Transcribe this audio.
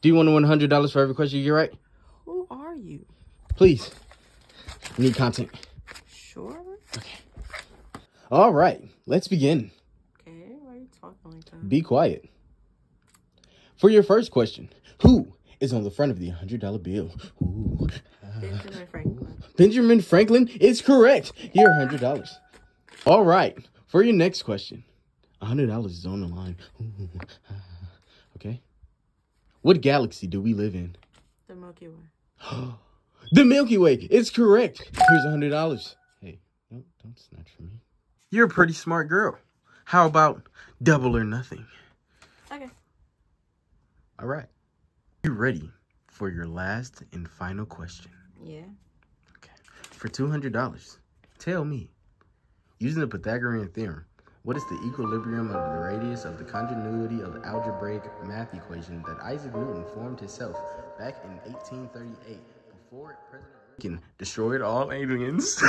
Do you want $100 for every question you get right? Who are you? Please. Need content. Sure. Okay. All right. Let's begin. Okay. Why are you talking like that? Be quiet. For your first question, who is on the front of the $100 bill? Ooh. Benjamin Franklin. Benjamin Franklin is correct. You're $100. All right. For your next question, $100 is on the line. Ooh. Okay. What galaxy do we live in? The Milky Way. The Milky Way is correct. Here's $100. Hey, don't snatch from me. You're a pretty smart girl. How about double or nothing? Okay. All right. You ready for your last and final question? Yeah. Okay. For $200, tell me, using the Pythagorean theorem, what is the equilibrium of the radius of the continuity of the algebraic math equation that Isaac Newton formed himself back in 1838 before President Lincoln destroyed all aliens?